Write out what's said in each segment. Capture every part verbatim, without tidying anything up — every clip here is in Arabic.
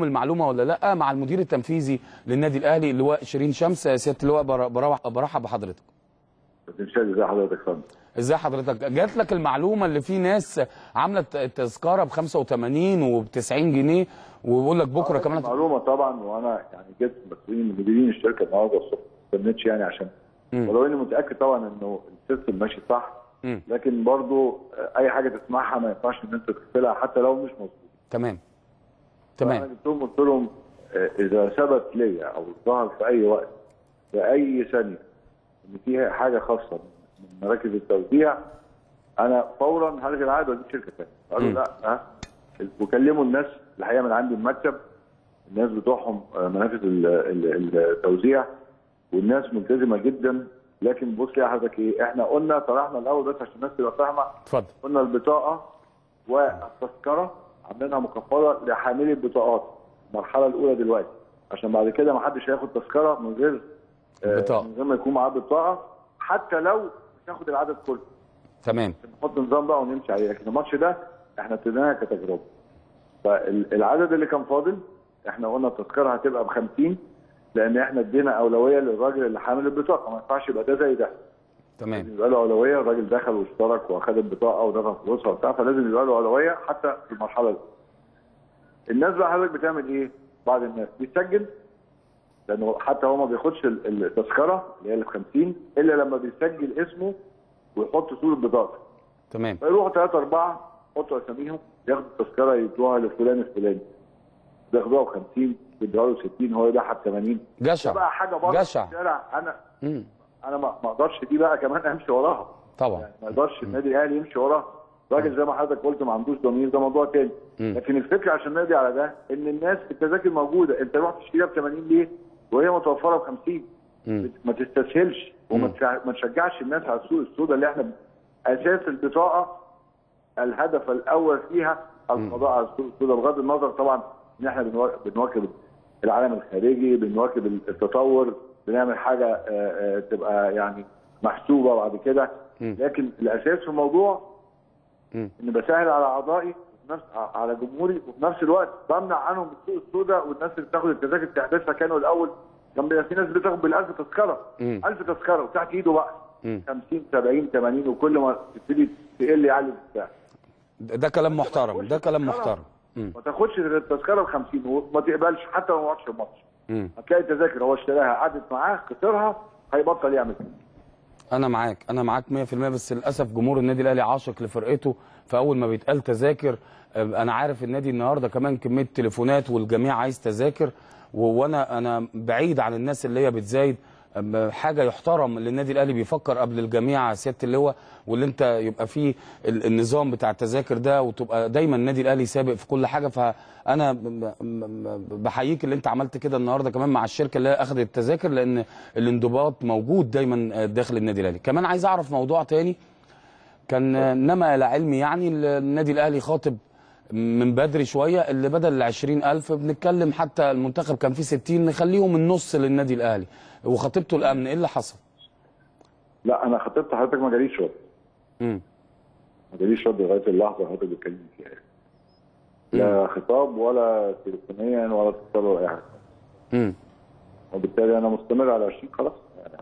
المعلومه ولا لا مع المدير التنفيذي للنادي الاهلي اللواء شيرين شمس. سياده اللواء برحب بحضرتك. ازي حضرتك يا فندم؟ ازي حضرتك؟ جات لك المعلومه اللي في ناس عملت التذكره ب خمسة وثمانين وب تسعين جنيه وبيقول لك بكره كمان؟ المعلومه طبعا، وانا يعني جبت مسؤولين مديرين الشركه النهارده الصبح، ما استنيتش يعني عشان م. ولو اني متاكد طبعا انه السيستم ماشي صح، م. لكن برضو اي حاجه تسمعها ما ينفعش ان انت تغفلها حتى لو مش مظبوط. تمام تمام. انا جبتهم قلت لهم اذا ثبت ليا او ظهر في اي وقت في اي ثانيه ان فيها حاجه خاصه من مراكز التوديع، انا فورا هلغي العقد واجيب شركه ثانيه. قالوا لا ها، وكلموا الناس الحقيقه من عندي المكتب، الناس بتوعهم مراكز التوزيع، والناس ملتزمه جدا. لكن بص يا حضرتك ايه، احنا قلنا طرحنا الاول بس عشان الناس تبقى فاهمه. اتفضل. قلنا البطاقه والتذكره عاملينها مكفره لحاملي البطاقات المرحله الاولى دلوقتي، عشان بعد كده ما حدش هياخد تذكره من غير بطاقه، من غير ما يكون معاه بطاقه، حتى لو مش هاخد العدد كله. تمام. نحط نظام بقى ونمشي عليه، لكن الماتش ده احنا ابتديناها كتجربه. فالعدد اللي كان فاضل احنا قلنا التذكره هتبقى ب خمسين، لان احنا ادينا اولويه للراجل اللي حامل البطاقه، ما ينفعش يبقى ده زي ده. تمام. يبقى له اولويه، الراجل دخل واشترك واخد البطاقه ودفع فلوسها وبتاع، فلازم يبقى له اولويه حتى في المرحله دي. الناس بقى حضرتك بتعمل ايه؟ بعض الناس بيسجل، لانه حتى هو ما بياخدش التذكره اللي هي اللي ب خمسين الا لما بيسجل اسمه ويحط صوره بطاقته. تمام. فيروحوا ثلاثه اربعه يحطوا اساميهم، ياخدوا التذكره يدوها لفلان الفلاني. بياخدوها ب خمسين، بيدوها له ستين، هو يبيعها ب ثمانين. جشع بقى، حاجه بره في الشارع. انا مم. انا ما اقدرش دي بقى كمان امشي وراها. طبعا. يعني ما اقدرش النادي الاهلي يمشي وراها. الراجل زي ما حضرتك قلت ما عندوش ضمير، ده موضوع تاني. مم. لكن الفكره عشان نقضي على ده ان الناس التذاكر موجوده، انت رحت تشتريها ب ثمانين ليه وهي متوفره ب خمسين؟ ما تستسهلش وما تشجعش الناس على السوق السوداء اللي احنا اساس البطاقه الهدف الاول فيها القضاء على السوق السوداء، بغض النظر طبعا ان احنا بنواكب العالم الخارجي، بنواكب التطور، بنعمل حاجه تبقى يعني محسوبه بعد كده، لكن الاساس في الموضوع ان بسهل على اعضائي نفس على جمهوري، وفي نفس الوقت بمنع عنهم السوق السوداء والناس اللي بتاخد التذاكر تحديثها. كانوا الاول كان بيبقى في ناس بتاخد بالألف تذكره، ألف تذكره وتحت ايده بقى خمسين سبعين ثمانين، وكل ما تبتدي تقل يعلي بتاع. ده كلام محترم، ده كلام محترم. ما تاخدش التذكره ب خمسين وما تقبلش حتى لو ما وقعش الماتش. هتلاقي التذاكر هو اشتراها قعدت معاه خسرها هيبطل يعمل كده. أنا معاك، أنا معاك مية في المية، بس للأسف جمهور النادي الأهلي عاشق لفرقته، فأول ما بيتقال تذاكر أنا عارف النادي النهارده كمان كمية تليفونات والجميع عايز تذاكر، وانا انا بعيد عن الناس اللي هي بتزايد. حاجه يحترم اللي النادي الاهلي بيفكر قبل الجميع سياده اللواء، واللي انت يبقى فيه النظام بتاع التذاكر ده، وتبقى دايما النادي الاهلي سابق في كل حاجه. فانا بحييك اللي انت عملت كده النهارده كمان مع الشركه اللي اخذت التذاكر، لان الانضباط موجود دايما داخل النادي الاهلي. كمان عايز اعرف موضوع تاني كان نما لا علمي، يعني النادي الاهلي خاطب من بدري شويه اللي بدل ال عشرين ألف بنتكلم حتى المنتخب كان فيه ستين نخليهم النص للنادي الاهلي، وخطيبته الامن ايه اللي حصل؟ لا انا خطيبت حضرتك ما جاليش رد. امم ما جاليش رد لغايه اللحظه اللي حضرتك بتكلمني فيها، لا خطاب ولا تليفونيا ولا اتصال ولا اي حاجه. امم وبالتالي انا مستمر على عشرين خلاص،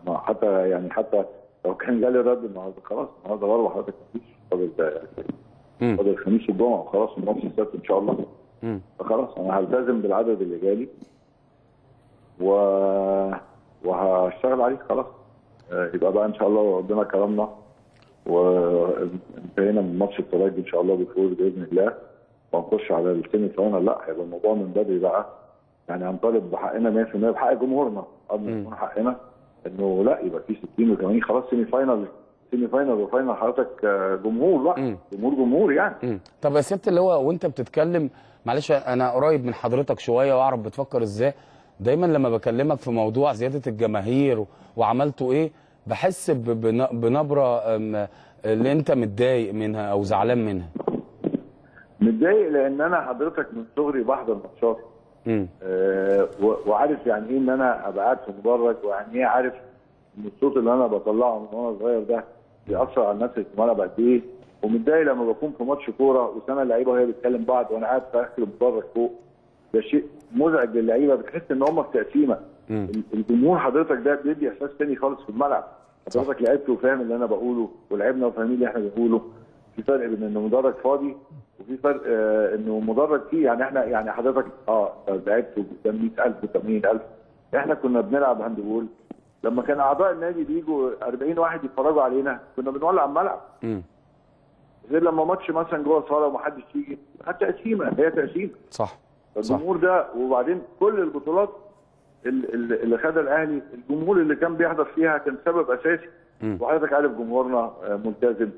يعني حتى يعني حتى لو كان جالي رد النهارده خلاص، النهارده برضه حضرتك مفيش فاضل فاضل الخميس والجمعه وخلاص الماتش السبت ان شاء الله. امم فخلاص انا هلتزم بالعدد اللي جالي و وهشتغل عليه خلاص. يبقى بقى ان شاء الله ربنا كرمنا وانتهينا من ماتش الترجي ان شاء الله بفوز باذن الله، وهنخش على السيمي فاينال. لا هيبقى الموضوع من بدري بقى، يعني هنطالب بحقنا مية في المية، بحق جمهورنا قبل ما يكون حقنا انه لا يبقى في ستين وثمانين خلاص. سيمي فاينال سيمي فاينال وفاينال حضرتك جمهور بقى، جمهور جمهور يعني. مم. طب يا سياده اللواء وانت بتتكلم، معلش انا قريب من حضرتك شويه واعرف بتفكر ازاي، دايما لما بكلمك في موضوع زياده الجماهير وعملته ايه بحس بنبره اللي انت متضايق منها او زعلان منها. متضايق لان انا حضرتك من صغري بحضر ماتشات آه وعارف يعني ايه ان انا ابقى قاعد في مدرج، ويعني ايه عارف ان الصوت اللي انا بطلعه من وانا صغير ده بيأثر على الناس اللي في الملعب قد ايه. ومتضايق لما بكون في ماتش كوره وسامع اللعيبه وهي بتكلم بعض وانا قاعد في اخر المدرج فوق، ده شيء مزعج للعيبه، بتحس ان هم في تقسيمه. الجمهور حضرتك ده بيدي احساس ثاني خالص في الملعب. حضرتك لعبت وفاهم اللي انا بقوله، ولعبنا وفاهمين اللي احنا بنقوله. في فرق بين انه مدرج فاضي وفي فرق آه انه مدرج فيه، يعني احنا يعني حضرتك اه لعبت قدام مية ألف قدام مية ألف. احنا كنا بنلعب هاندبول، لما كان اعضاء النادي بيجوا أربعين واحد يتفرجوا علينا كنا بنولع الملعب. امم غير لما ماتش مثلا جوه صاله ومحدش يجي، حتى تقسيمه، هي تقسيمه. صح. الجمهور ده. وبعدين كل البطولات اللي خدها الاهلي الجمهور اللي كان بيحضر فيها كان سبب اساسي. وحضرتك عارف جمهورنا ملتزم،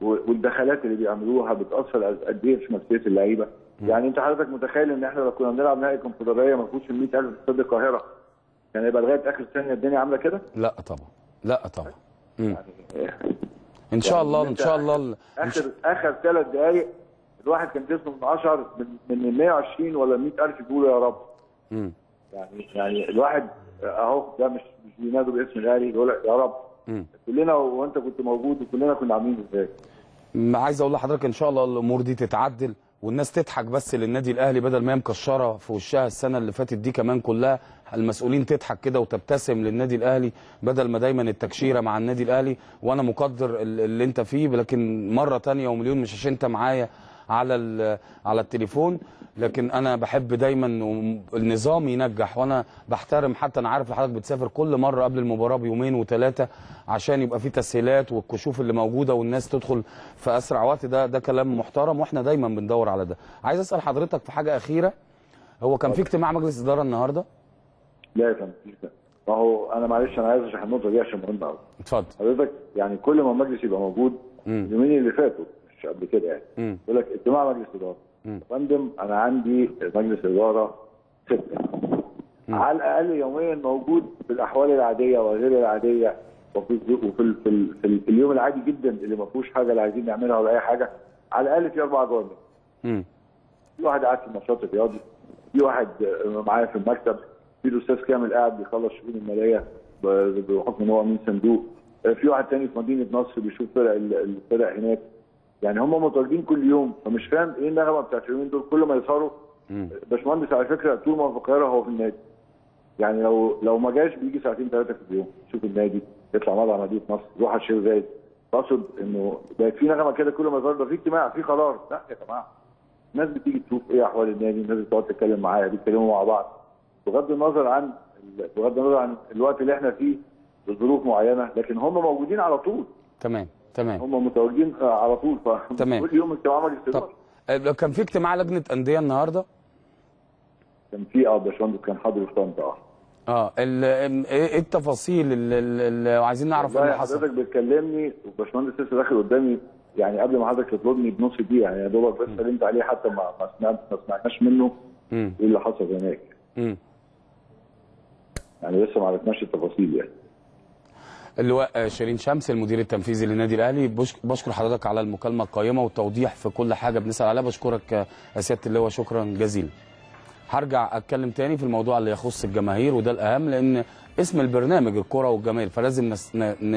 والدخلات اللي بيعملوها بتاثر قد ايه في نفسيه اللعيبه. يعني انت حضرتك متخيل ان احنا لو كنا بنلعب نهائي الكونفدراليه ما فيهوش ال مية ألف في استاد القاهره كان يعني هيبقى لغايه اخر ثانيه الدنيا عامله كده؟ لا طبعا، لا طبعا. يعني ان شاء الله، ان شاء الله اخر اخر ثلاث دقائق الواحد كان جسمه من عشرة من من مية وعشرين ولا مية ألف يقولوا يا رب. امم يعني يعني الواحد اهو ده مش مش بينادوا باسم الاهلي، يقول يا رب. امم كلنا وانت كنت موجود وكلنا كنا عاملين ازاي؟ عايز اقول لحضرتك ان شاء الله الامور دي تتعدل والناس تضحك بس للنادي الاهلي، بدل ما هي مكشره في وشها السنه اللي فاتت دي كمان كلها، المسؤولين تضحك كده وتبتسم للنادي الاهلي بدل ما دايما التكشيره مع النادي الاهلي. وانا مقدر اللي انت فيه، لكن مره ثانيه ومليون مش عشان انت معايا على على التليفون، لكن انا بحب دايما النظام ينجح، وانا بحترم حتى انا عارف لحضرتك بتسافر كل مره قبل المباراه بيومين وثلاثه عشان يبقى في تسهيلات والكشوف اللي موجوده والناس تدخل في اسرع وقت. ده ده كلام محترم واحنا دايما بندور على ده. عايز اسال حضرتك في حاجه اخيره، هو كان في اجتماع مجلس اداره النهارده؟ لا يا فندم، ما هو انا معلش انا عايز اشرح النقطه دي عشان مهمه قوي. اتفضل حضرتك. يعني كل ما المجلس يبقى موجود اليومين اللي فاتوا مش قبل كده يعني يقول لك اجتماع مجلس اداره. يا فندم انا عندي مجلس اداره سته على الاقل يوميا موجود في الاحوال العاديه وغير العاديه، وفي وفي في اليوم العادي جدا اللي ما فيهوش حاجه لا عايزين نعملها ولا اي حاجه، على الاقل في اربع جوانب. امم في واحد قاعد في النشاط الرياضي، في واحد معايا في المكتب، في الاستاذ كامل قاعد بيخلص شؤون الماليه بحكم ان هو امين صندوق، في واحد ثاني في مدينه نصر بيشوف فرق الفرق هناك. يعني هم متواجدين كل يوم، فمش فاهم ايه النغمه بتاعت اليومين دول. كل ما يسهروا باشمهندس على فكره طول ما هو في القاهره هو في النادي، يعني لو لو ما جاش بيجي ساعتين ثلاثه في اليوم يشوف النادي، يطلع مره على مدينه نصر، يروح على الشيخ زايد. اقصد انه بقت في نغمه كده، كل ما يسهروا ده في اجتماع في قرار. لا يا جماعه، الناس بتيجي تشوف ايه احوال النادي، الناس بتقعد تتكلم معايا، بيتكلموا مع بعض بغض النظر عن بغض النظر عن الوقت اللي احنا فيه بظروف معينه، لكن هم موجودين على طول. تمام تمام، هم متواجدين على طول. ف تمام. كل يوم اجتماع مجلس اداره. طب كان في اجتماع لجنه انديه النهارده؟ كان في اه باشمهندس كان حاضر في طنطا. اه اه ايه التفاصيل اللي عايزين نعرف ايه اللي حصل؟ حضرتك بتكلمني وباشمهندس لسه داخل قدامي، يعني قبل ما حضرتك تطلبني بنص دقيقه، يعني يا دوبك بس سلمت عليه حتى ما ما سمعناش منه ايه اللي حصل هناك. امم يعني لسه ما عرفناش التفاصيل. يعني اللواء شيرين شمس المدير التنفيذي للنادي الاهلي، بشكر حضرتك على المكالمه القيمه والتوضيح في كل حاجه بنسال عليها. بشكرك يا سياده اللواء، شكرا جزيلا. هرجع اتكلم تاني في الموضوع اللي يخص الجماهير، وده الاهم لان اسم البرنامج الكره والجماهير، فلازم نس... ن...